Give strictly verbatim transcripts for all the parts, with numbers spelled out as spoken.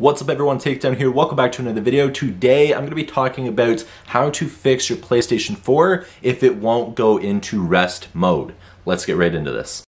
What's up everyone, Takedown here. Welcome back to another video. Today I'm going to be talking about how to fix your PlayStation four if it won't go into rest mode. Let's get right into this.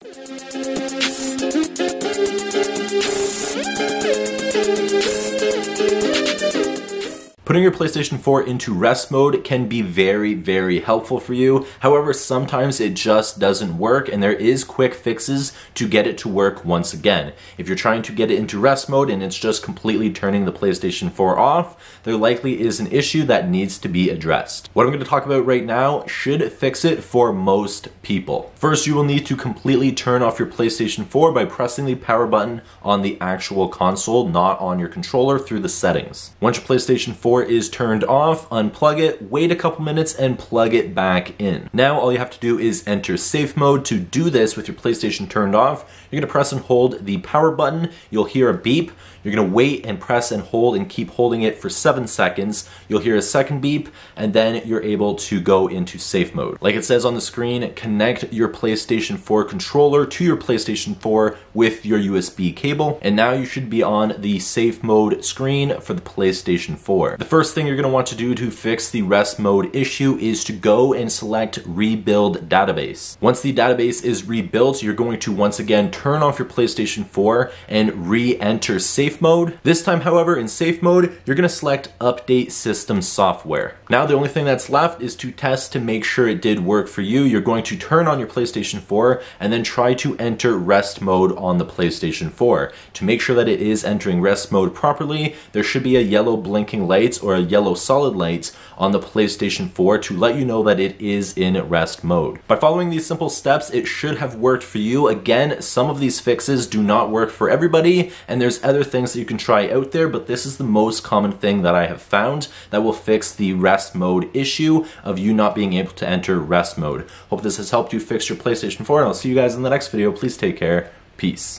Putting your PlayStation four into rest mode can be very, very helpful for you. However, sometimes it just doesn't work and there is quick fixes to get it to work once again. If you're trying to get it into rest mode and it's just completely turning the PlayStation four off, there likely is an issue that needs to be addressed. What I'm going to talk about right now should fix it for most people. First, you will need to completely turn off your PlayStation four by pressing the power button on the actual console, not on your controller, through the settings. Once your PlayStation four is turned off, unplug it, wait a couple minutes, and plug it back in. Now all you have to do is enter safe mode. To do this with your PlayStation turned off, you're going to press and hold the power button. You'll hear a beep. You're going to wait and press and hold and keep holding it for seven seconds. You'll hear a second beep, and then you're able to go into safe mode. Like it says on the screen, connect your PlayStation four controller to your PlayStation four with your U S B cable, and now you should be on the safe mode screen for the PlayStation four. The The first thing you're going to want to do to fix the rest mode issue is to go and select rebuild database. Once the database is rebuilt, you're going to once again turn off your PlayStation four and re-enter safe mode. This time, however, in safe mode, you're going to select update system software. Now the only thing that's left is to test to make sure it did work for you. You're going to turn on your PlayStation four and then try to enter rest mode on the PlayStation four. To make sure that it is entering rest mode properly, there should be a yellow blinking light or a yellow solid light on the PlayStation four to let you know that it is in rest mode. By following these simple steps, it should have worked for you. Again, some of these fixes do not work for everybody, and there's other things that you can try out there, but this is the most common thing that I have found that will fix the rest mode issue of you not being able to enter rest mode. Hope this has helped you fix your PlayStation four, and I'll see you guys in the next video. Please take care. Peace.